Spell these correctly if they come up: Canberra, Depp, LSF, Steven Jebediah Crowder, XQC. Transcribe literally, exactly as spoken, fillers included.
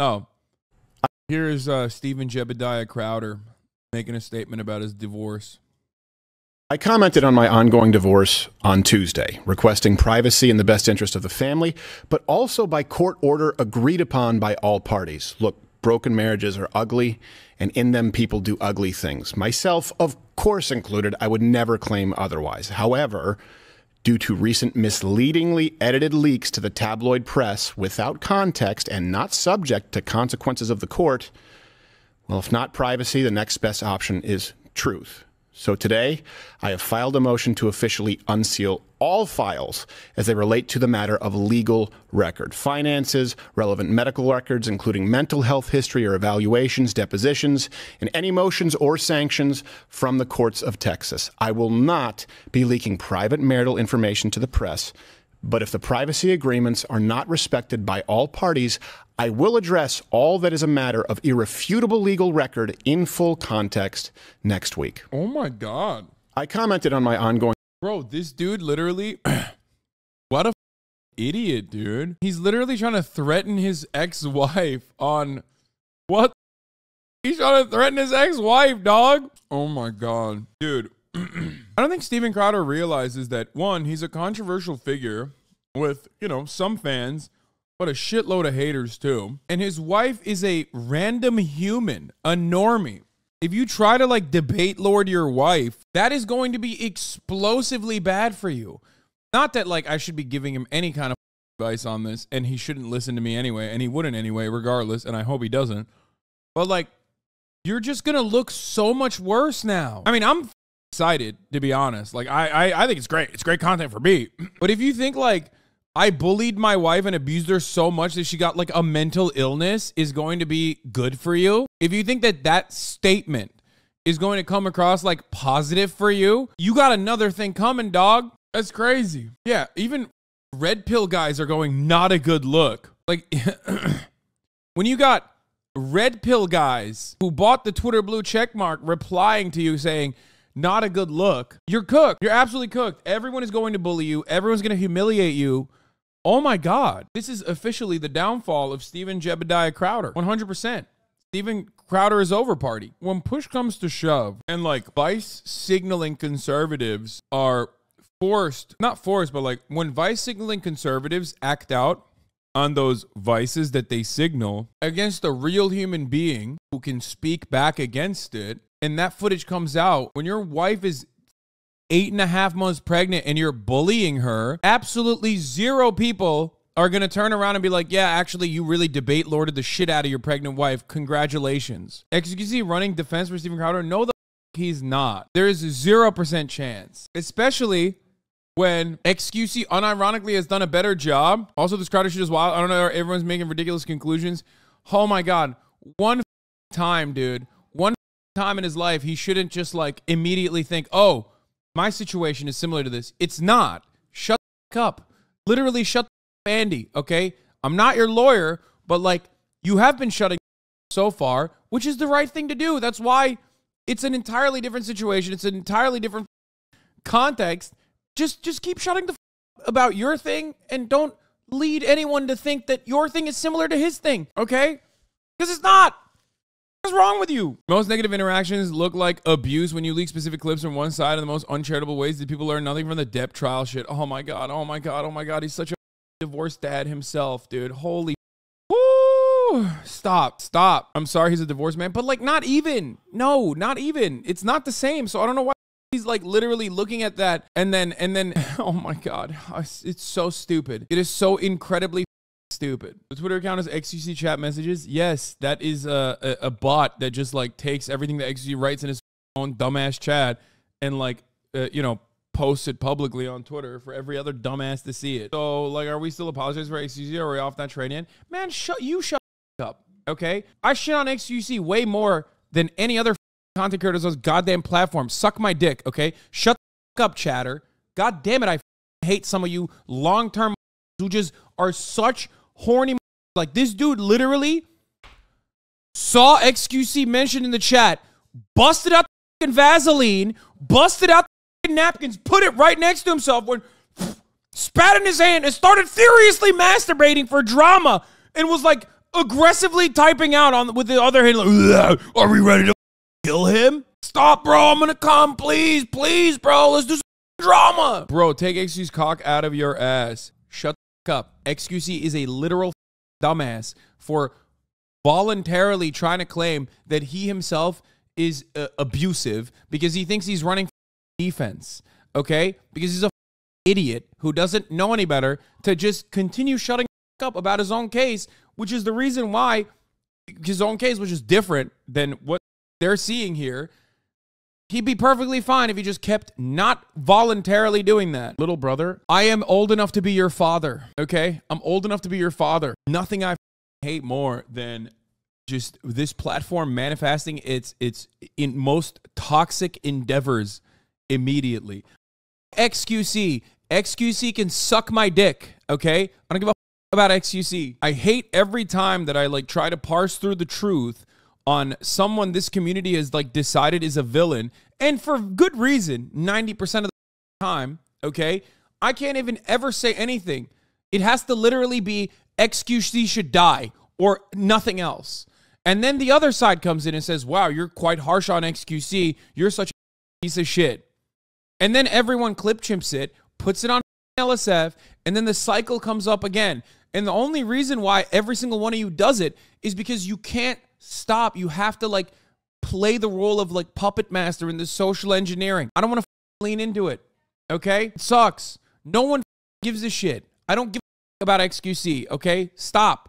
Oh, here is uh, Steven Jebediah Crowder making a statement about his divorce. I commented on my ongoing divorce on Tuesday, requesting privacy in the best interest of the family, but also by court order agreed upon by all parties. Look, broken marriages are ugly, and in them people do ugly things. Myself, of course included, I would never claim otherwise. However, due to recent misleadingly edited leaks to the tabloid press without context and not subject to consequences of the court, well, if not privacy, the next best option is truth. So today, I have filed a motion to officially unseal all files as they relate to the matter of legal record, finances, relevant medical records, including mental health history or evaluations, depositions, and any motions or sanctions from the courts of Texas. I will not be leaking private marital information to the press, but if the privacy agreements are not respected by all parties, I will address all that is a matter of irrefutable legal record in full context next week. Oh my God. I commented on my ongoing. Bro, this dude literally, what a f idiot, dude. He's literally trying to threaten his ex-wife on what? He's trying to threaten his ex-wife, dog. Oh my God, dude. I don't think Steven Crowder realizes that, one, he's a controversial figure with, you know, some fans, but a shitload of haters too. And his wife is a random human, a normie. If you try to like debate lord your wife, that is going to be explosively bad for you. Not that like I should be giving him any kind of advice on this and he shouldn't listen to me anyway, and he wouldn't anyway regardless, and I hope he doesn't. But like, you're just gonna look so much worse now. I mean, I'm excited to be honest. Like I, I, I think it's great. It's great content for me. But if you think like, I bullied my wife and abused her so much that she got like a mental illness is going to be good for you. If you think that that statement is going to come across like positive for you, you got another thing coming, dog. That's crazy. Yeah, even red pill guys are going, not a good look. Like when you got red pill guys who bought the Twitter blue check mark replying to you saying, not a good look, you're cooked. You're absolutely cooked. Everyone is going to bully you. Everyone's going to humiliate you. Oh my God. This is officially the downfall of Steven Jebediah Crowder. one hundred percent. Steven Crowder is over party. When push comes to shove and like vice signaling conservatives are forced, not forced, but like when vice signaling conservatives act out on those vices that they signal against a real human being who can speak back against it, and that footage comes out when your wife is eight and a half months pregnant and you're bullying her, absolutely zero people are going to turn around and be like, yeah, actually, you really debate lorded the shit out of your pregnant wife. Congratulations. X Q C running defense for Steven Crowder? No, the f he's not. There is a zero percent chance, especially when X Q C unironically has done a better job. Also, this Crowder shit is wild. I don't know. Everyone's making ridiculous conclusions. Oh my God. One time, dude. One time in his life he shouldn't just like immediately think, oh, my situation is similar to this. It's not. Shut the fuck up. Literally shut the fuck up, Andy. Okay, I'm not your lawyer, but like you have been shutting up so far, which is the right thing to do. That's why it's an entirely different situation. It's an entirely different context. Just just keep shutting the fuck up about your thing and don't lead anyone to think that your thing is similar to his thing. Okay, because it's not. What's wrong with you? Most negative interactions look like abuse when you leak specific clips from one side in the most uncharitable ways that people learn nothing from the Depp trial shit. Oh my God. Oh my God. Oh my God. He's such a divorced dad himself, dude. Holy. Woo. Stop. Stop. I'm sorry he's a divorced man, but like not even. No, not even. It's not the same. So I don't know why he's like literally looking at that and then, and then, oh my God. It's so stupid. It is so incredibly stupid. The Twitter account is X Q C chat messages. Yes, that is a, a, a bot that just like takes everything that X Q C writes in his own dumbass chat and like, uh, you know, posts it publicly on Twitter for every other dumbass to see it. So like, are we still apologizing for X Q C? Or are we off that train in? Man, shut you shut up, okay? I shit on X Q C way more than any other content creators on this goddamn platform. Suck my dick, okay? Shut the up, chatter. God damn it, I hate some of you long-term who just are such horny. Like this dude literally saw X Q C mentioned in the chat, busted out the fucking Vaseline, busted out the napkins, put it right next to himself, when spat in his hand and started furiously masturbating for drama and was like, aggressively typing out on with the other hand. Like, are we ready to kill him? Stop, bro. I'm gonna come. Please, please, bro. Let's do some drama. Bro, take X Q C's cock out of your ass. Shut the fuck up. X Q C is a literal dumbass for voluntarily trying to claim that he himself is uh, abusive because he thinks he's running defense, okay? Because he's a idiot who doesn't know any better to just continue shutting up about his own case, which is the reason why his own case, which is different than what they're seeing here, he'd be perfectly fine if he just kept not voluntarily doing that. Little brother, I am old enough to be your father, okay? I'm old enough to be your father. Nothing I hate more than just this platform manifesting its its in most toxic endeavors immediately. X Q C. X Q C can suck my dick, okay? I don't give a f about X Q C. I hate every time that I, like, try to parse through the truth on someone this community has, like, decided is a villain. And for good reason, ninety percent of the time, okay? I can't even ever say anything. It has to literally be X Q C should die or nothing else. And then the other side comes in and says, wow, you're quite harsh on X Q C. You're such a piece of shit. And then everyone clip chimps it, puts it on L S F, and then the cycle comes up again. And the only reason why every single one of you does it is because you can't stop. You have to, like, play the role of, like, puppet master in the social engineering. I don't want to lean into it, okay? It sucks. No one gives a shit. I don't give a about X Q C, okay? Stop.